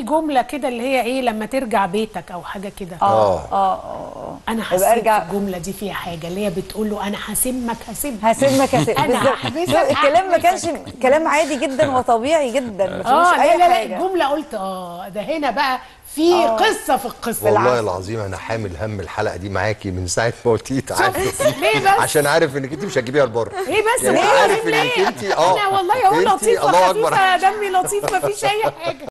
في جمله كده اللي هي ايه لما ترجع بيتك او حاجه كده. انا حسيت الجمله دي فيها حاجه اللي هي بتقول له انا هسمك الكلام ما كانش كلام عادي جدا وطبيعي جدا، ما فيهوش اي حاجه. الجمله قلت ده هنا بقى في قصه في القصه. والله العظيم انا حامل هم الحلقه دي معاكي من ساعه ما قلتيت. ليه بس؟ عشان عارف انك انت مش هتجيبيها لبره. ليه بس؟ يعني عارف انك انت انا والله يا لطيفه خفيفه دمي لطيف ما فيش اي حاجه.